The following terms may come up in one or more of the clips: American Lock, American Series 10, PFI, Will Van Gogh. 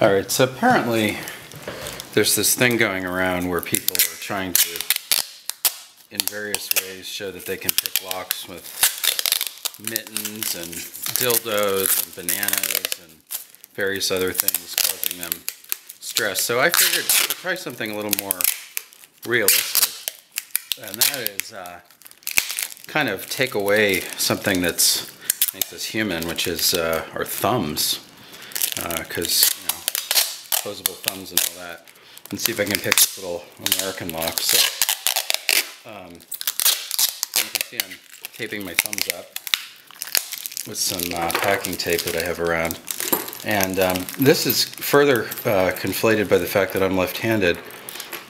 All right, so apparently there's this thing going around where people are trying to, in various ways, show that they can pick locks with mittens and dildos and bananas and various other things, causing them stress. So I figured I'd try something a little more realistic, and that is kind of take away something that makes us human, which is our thumbs, because you know, opposable thumbs and all that, and see if I can pick this little American lock. So you can see I'm taping my thumbs up with some packing tape that I have around. And this is further conflated by the fact that I'm left-handed,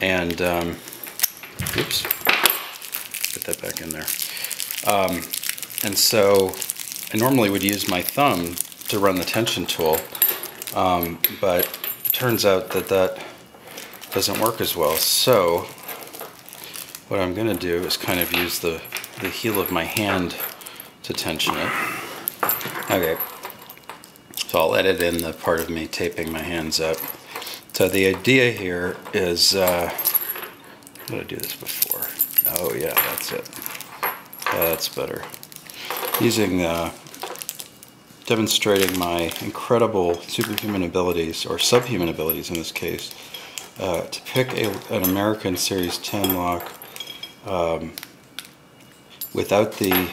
and oops, put that back in there. And so I normally would use my thumb to run the tension tool, but it turns out that that doesn't work as well. So what I'm going to do is kind of use the heel of my hand to tension it. Okay. So I'll edit in the part of me taping my hands up. So the idea here is, did I do this before? Oh yeah, that's it. That's better. Using, demonstrating my incredible superhuman abilities, or subhuman abilities in this case, to pick an American Series 10 lock without the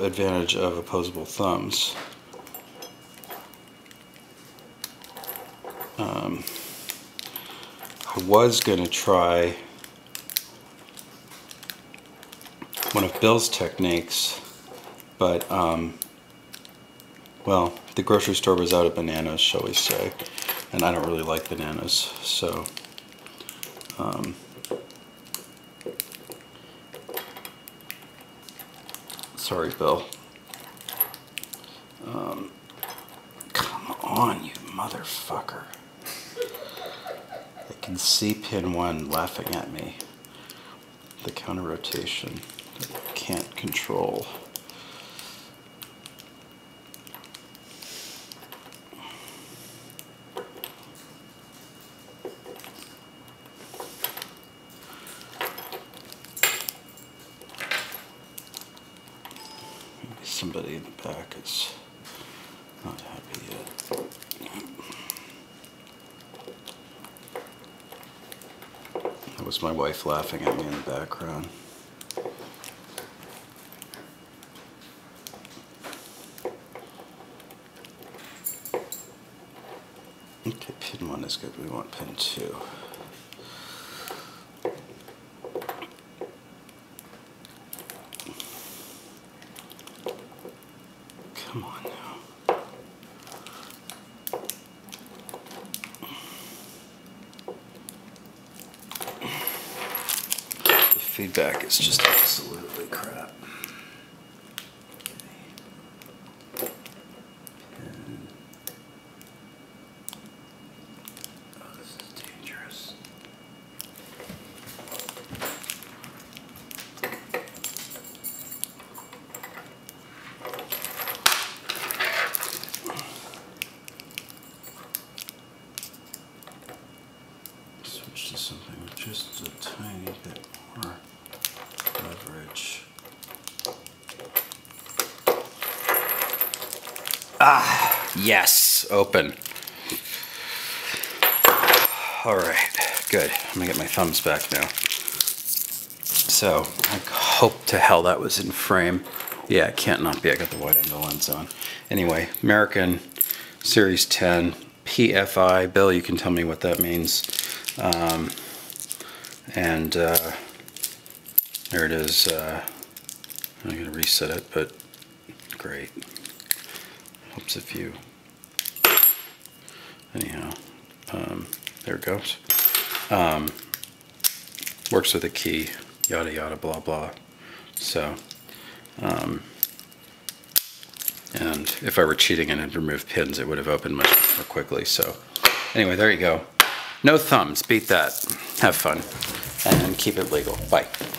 advantage of opposable thumbs. I was going to try one of Bill's techniques, but, well, the grocery store was out of bananas, shall we say, and I don't really like bananas, so, sorry, Bill. Come on, you motherfucker. I can see pin one laughing at me. The counter rotation I can't control. Maybe somebody in the back is not happy yet. Was my wife laughing at me in the background. Okay, pin one is good. We want pin two. Come on now. Feedback is just absolutely crap. Okay. Oh, this is dangerous. Switch to something with just a tiny bit more leverage. Ah, yes, open. All right, good. I'm gonna get my thumbs back now. So I hope to hell that was in frame. Yeah, it can't not be. I got the wide angle lens on. Anyway, American Series 10 PFI. Bill, you can tell me what that means. And there it is. I'm going to reset it, but great. Helps if you. Anyhow, there it goes. Works with a key, yada yada, blah blah. So, and if I were cheating and had removed pins, it would have opened much more quickly. So, anyway, there you go. No thumbs, beat that. Have fun and keep it legal. Bye.